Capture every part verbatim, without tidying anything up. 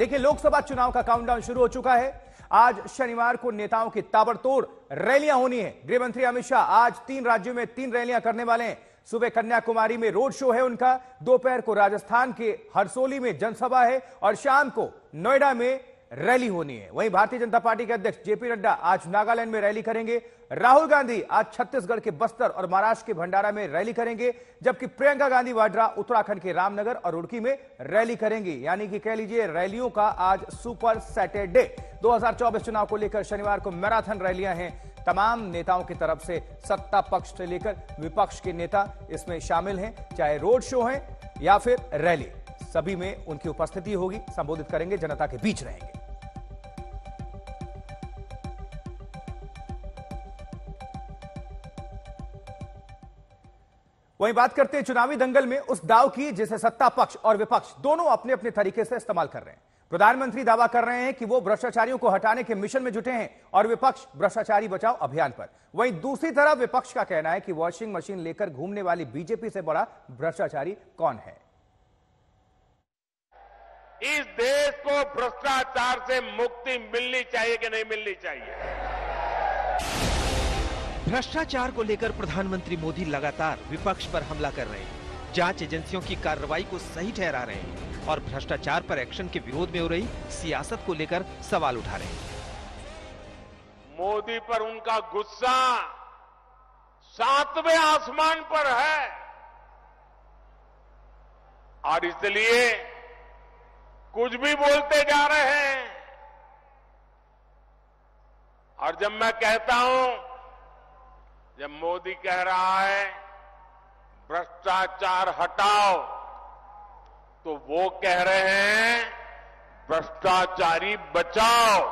देखिए, लोकसभा चुनाव का काउंटडाउन शुरू हो चुका है। आज शनिवार को नेताओं की ताबड़तोड़ रैलियां होनी है। गृहमंत्री अमित शाह आज तीन राज्यों में तीन रैलियां करने वाले हैं। सुबह कन्याकुमारी में रोड शो है उनका, दोपहर को राजस्थान के हरसोली में जनसभा है और शाम को नोएडा में रैली होनी है। वहीं भारतीय जनता पार्टी के अध्यक्ष जेपी नड्डा आज नागालैंड में रैली करेंगे। राहुल गांधी आज छत्तीसगढ़ के बस्तर और महाराष्ट्र के भंडारा में रैली करेंगे, जबकि प्रियंका गांधी वाड्रा उत्तराखंड के रामनगर और रुड़की में रैली करेंगी। यानी कि कह लीजिए रैलियों का आज सुपर सैटरडे। दो हजार चौबीस चुनाव को लेकर शनिवार को मैराथन रैलियां हैं। तमाम नेताओं की तरफ से सत्ता पक्ष से लेकर विपक्ष के नेता इसमें शामिल हैं, चाहे रोड शो है या फिर रैली, सभी में उनकी उपस्थिति होगी। संबोधित करेंगे, जनता के बीच रहेंगे। वहीं बात करते हैं चुनावी दंगल में उस दाव की जिसे सत्ता पक्ष और विपक्ष दोनों अपने अपने तरीके से इस्तेमाल कर रहे हैं। प्रधानमंत्री दावा कर रहे हैं कि वो भ्रष्टाचारियों को हटाने के मिशन में जुटे हैं और विपक्ष भ्रष्टाचारी बचाओ अभियान पर। वहीं दूसरी तरफ विपक्ष का कहना है कि वॉशिंग मशीन लेकर घूमने वाली बीजेपी से बड़ा भ्रष्टाचारी कौन है। इस देश को भ्रष्टाचार से मुक्ति मिलनी चाहिए कि नहीं मिलनी चाहिए? भ्रष्टाचार को लेकर प्रधानमंत्री मोदी लगातार विपक्ष पर हमला कर रहे हैं, जांच एजेंसियों की कार्रवाई को सही ठहरा रहे हैं और भ्रष्टाचार पर एक्शन के विरोध में हो रही सियासत को लेकर सवाल उठा रहे हैं। मोदी पर उनका गुस्सा सातवें आसमान पर है और इसलिए कुछ भी बोलते जा रहे हैं। और जब मैं कहता हूं, जब मोदी कह रहा है भ्रष्टाचार हटाओ, तो वो कह रहे हैं भ्रष्टाचारी बचाओ।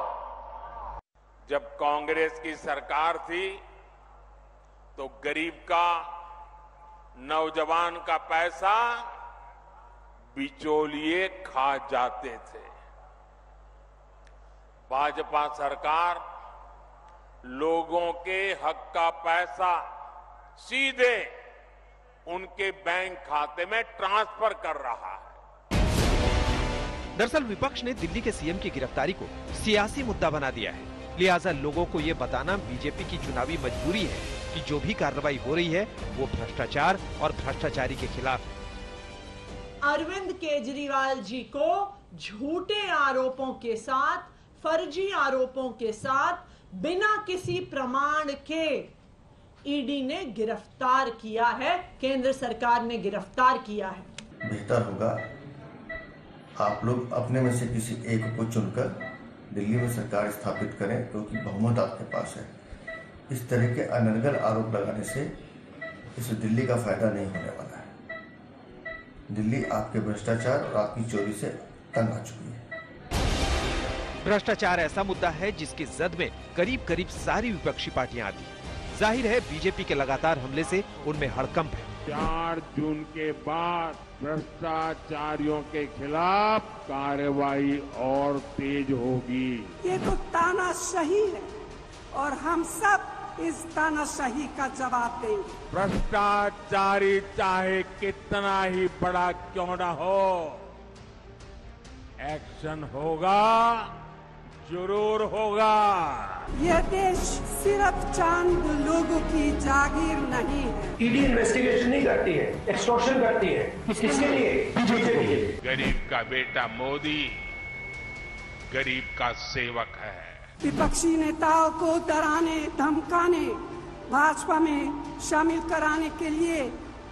जब कांग्रेस की सरकार थी तो गरीब का, नौजवान का पैसा बिचौलिए खा जाते थे। भाजपा सरकार लोगों के हक का पैसा सीधे उनके बैंक खाते में ट्रांसफर कर रहा है। दरअसल विपक्ष ने दिल्ली के सीएम की गिरफ्तारी को सियासी मुद्दा बना दिया है, लिहाजा लोगों को ये बताना बीजेपी की चुनावी मजबूरी है कि जो भी कार्रवाई हो रही है वो भ्रष्टाचार और भ्रष्टाचारी के खिलाफ है। अरविंद केजरीवाल जी को झूठे आरोपों के साथ, फर्जी आरोपों के साथ, बिना किसी प्रमाण के ईडी ने गिरफ्तार किया है, केंद्र सरकार ने गिरफ्तार किया है। बेहतर होगा आप लोग अपने में से किसी एक को चुनकर दिल्ली में सरकार स्थापित करें, क्योंकि बहुमत आपके पास है। इस तरह के अनर्गल आरोप लगाने से इस दिल्ली का फायदा नहीं होने वाला है। दिल्ली आपके भ्रष्टाचार और आपकी चोरी से तंग आ चुकी है। भ्रष्टाचार ऐसा मुद्दा है जिसकी जद में करीब करीब सारी विपक्षी पार्टियां आती हैं। जाहिर है बीजेपी के लगातार हमले से उनमें हड़कंप है। चार जून के बाद भ्रष्टाचारियों के खिलाफ कार्रवाई और तेज होगी। ये तो तानाशाही है और हम सब इस तानाशाही का जवाब देंगे। भ्रष्टाचारी चाहे कितना ही बड़ा क्यों न हो, एक्शन होगा, जरूर होगा। यह देश सिर्फ चंद लोगों की जागीर नहीं है। ईडी इन्वेस्टिगेशन नहीं करती है, एक्सटॉर्शन करती है। किसके लिए? बीजेपी के लिए। गरीब का बेटा मोदी गरीब का सेवक है। विपक्षी नेताओं को डराने धमकाने, भाजपा में शामिल कराने के लिए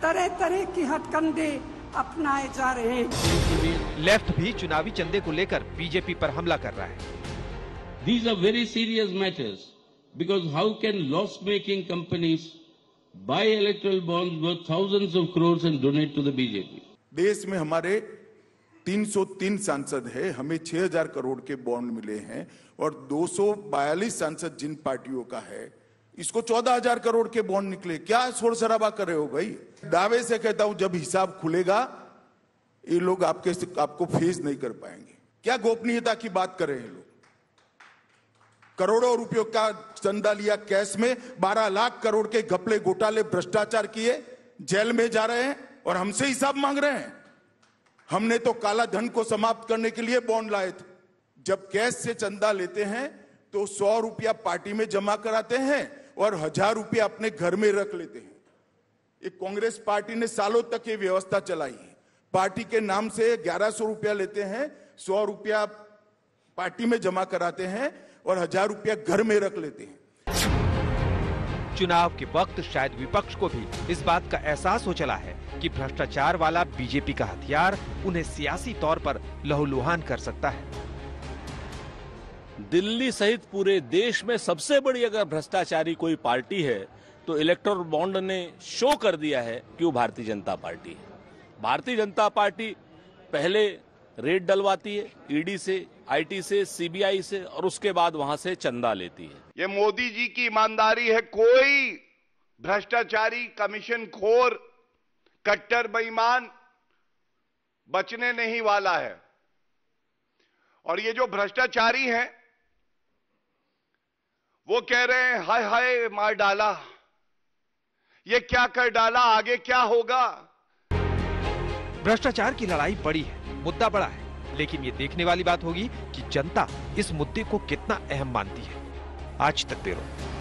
तरह तरह की हथकंडे अपनाए जा रहे हैं। लेफ्ट भी चुनावी चंदे को लेकर बीजेपी पर हमला कर रहा है। These are very serious matters because how can loss making companies buy electoral bonds worth thousands of crore and donate to the BJP. देश में हमारे तीन सौ तीन सांसद है, हमें छह हजार करोड़ के बॉन्ड मिले हैं और दो सौ बयालीस सांसद जिन पार्टियों का है इसको चौदह हजार करोड़ के बॉन्ड निकले। क्या शोर शराबा कर रहे हो भाई? दावे से कहता हूं जब हिसाब खुलेगा ये लोग आपके आपको फेस नहीं कर पाएंगे। क्या गोपनीयता की बात कर रहे हैं लोग? करोड़ों रुपयों का चंदा लिया कैश में, बारह लाख करोड़ के घपले घोटाले भ्रष्टाचार किए, जेल में जा रहे हैं और हमसे हिसाब मांग रहे हैं। हमने तो काला धन को समाप्त करने के लिए बॉन्ड लाए थे। जब कैश से चंदा लेते हैं तो सौ रुपया पार्टी में जमा कराते हैं और हजार रुपया अपने घर में रख लेते हैं। ये कांग्रेस पार्टी ने सालों तक ये व्यवस्था चलाई है। पार्टी के नाम से ग्यारह सौ रुपया लेते हैं, सौ रुपया पार्टी में जमा कराते हैं और हजार रुपया घर में रख लेते हैं। चुनाव के वक्त शायद विपक्ष को भी इस बात का एहसास हो चला है कि भ्रष्टाचार वाला बीजेपी का हथियार उन्हें सियासी तौर पर लहूलुहान कर सकता है। दिल्ली सहित पूरे देश में सबसे बड़ी अगर भ्रष्टाचारी कोई पार्टी है तो इलेक्टोरल बॉन्ड ने शो कर दिया है कि वो भारतीय जनता पार्टी है। भारतीय जनता पार्टी पहले रेड डलवाती है ईडी से, आईटी से, सीबीआई से और उसके बाद वहां से चंदा लेती है। ये मोदी जी की ईमानदारी है। कोई भ्रष्टाचारी, कमीशन खोर, कट्टर बेईमान बचने नहीं वाला है। और ये जो भ्रष्टाचारी हैं, वो कह रहे हैं हाय हाय मार डाला, ये क्या कर डाला, आगे क्या होगा। भ्रष्टाचार की लड़ाई बड़ी है, मुद्दा बड़ा है, लेकिन ये देखने वाली बात होगी कि जनता इस मुद्दे को कितना अहम मानती है। आज तक ब्यूरो।